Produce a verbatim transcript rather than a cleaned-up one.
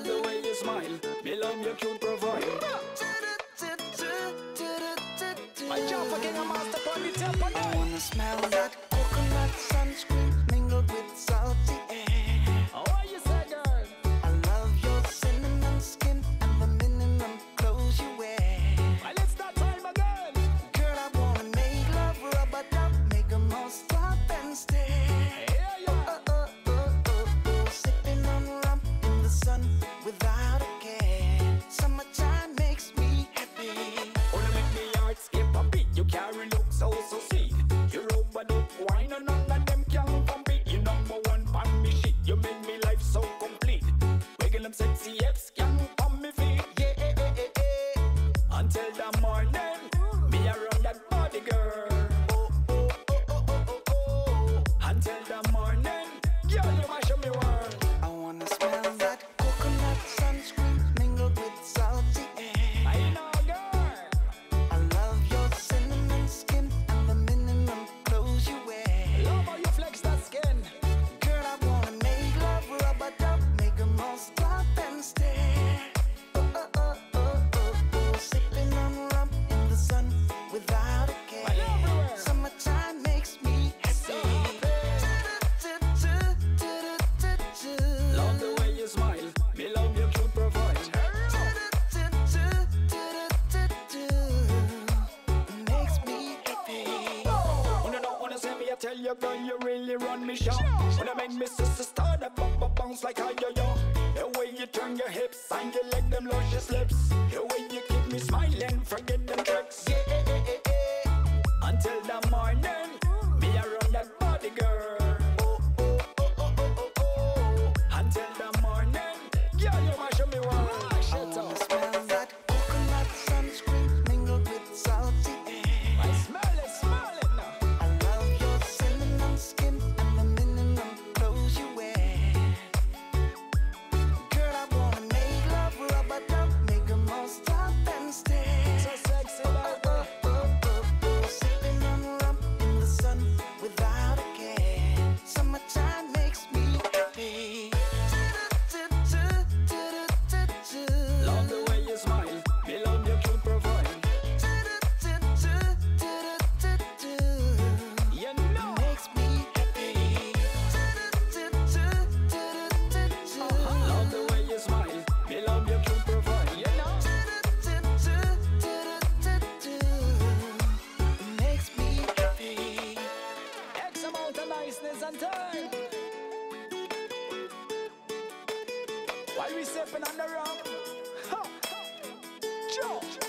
love the way you smile. Me love your cute profile. I jump again, I'm Masta, put me tap on it. I wanna smell that coconut sunscreen mingled with salty air. How are you, say, girl? I love your cinnamon skin and the minimum clothes you wear. Well, it's that time again. Girl, I wanna make love, rub a dub, make them all stop and stare. Without a care, summertime makes me happy. Only make me heart skip a beat. You carry looks so so sweet. You rub a dub wine and none of them can compete. You number one pan me shit. You make me life so complete. Wiggle them sexy hips can on me feet. Yeah, eh, eh, eh, eh. Until the morning, me around that body girl. Oh oh oh oh oh oh oh. Until the morning, girl, you mash up me world. I wanna smell that coconut sunscreen mingled with salty air. I know, girl. I love your cinnamon skin and the minimum clothes you wear. Love how you flex that skin. Girl, I wanna make love, rub a dub, make them all stop and stare. Oh, oh, oh, oh, oh, oh. Sipping on rum in the sun without a care. Summertime makes me happy. Love the way you smile. Me love your cute profile. Makes me happy. Oh no, no, wanna send me, I tell you, girl, you really run me short. Wanna make me sister start a bump a bounce like a yo-yo. The way you turn your hips and you lick them luscious lips. The way you keep me smiling, forget them tricks. Yeah, eh, eh, eh, eh. Until the morning, me around that body girl. Oh oh oh oh oh oh oh. Until the morning, girl, you mash up me world. I wanna smell that coconut sunscreen mingled with salty air. I smell it, smell it now. I love your cinnamon skin and the minimum clothes you wear. Girl, I wanna make love, rub a dub, make them all stop and stare. So sexy, oh, oh, oh, oh, oh. Sipping on rum in the sun without a care. Summertime makes me happy. Love the way you smile. Me love your cute profile. You know makes me happy. Love the way you smile. Me love your cute profile. You know makes me happy. X amount of niceness and time. Why we sipping on the rum? Huh. Joe.